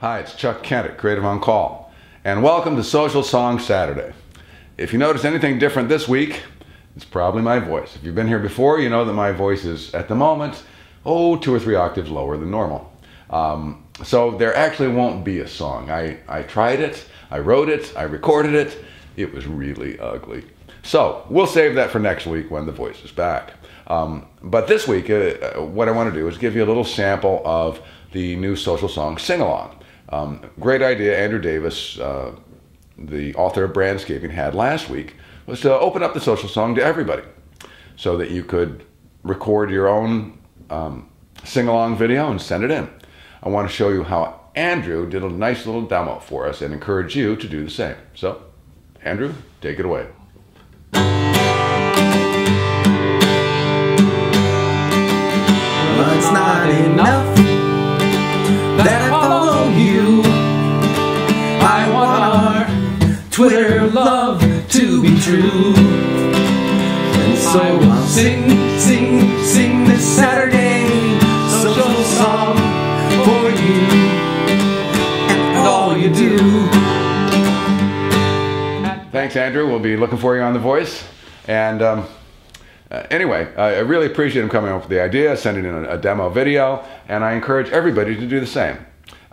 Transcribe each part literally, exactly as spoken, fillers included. Hi, it's Chuck Kent at Creative On Call, and welcome to Social Song Saturday. If you notice anything different this week, it's probably my voice. If you've been here before, you know that my voice is, at the moment, oh, two or three octaves lower than normal. Um, so there actually won't be a song. I, I tried it, I wrote it, I recorded it. It was really ugly. So we'll save that for next week when the voice is back. Um, but this week, uh, what I want to do is give you a little sample of the new Social Song Sing-Along. Um, great idea Andrew Davis, uh, the author of Brandscaping, had last week was to open up the social song to everybody so that you could record your own um, sing-along video and send it in. I want to show you how Andrew did a nice little demo for us and encourage you to do the same. So, Andrew, take it away. Well, it's not enough that I follow you. I want our Twitter love to be true. And so I'll sing, sing, sing this Saturday, social song for you and all you do. Thanks, Andrew. We'll be looking for you on The Voice. And um, Uh, anyway, I, I really appreciate him coming up with the idea, sending in a, a demo video, and I encourage everybody to do the same.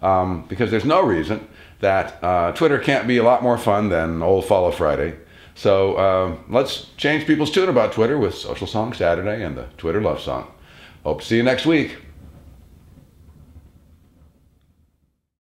Um, because there's no reason that uh, Twitter can't be a lot more fun than Old Follow Friday. So uh, let's change people's tune about Twitter with Social Song Saturday and the Twitter Love Song. Hope to see you next week.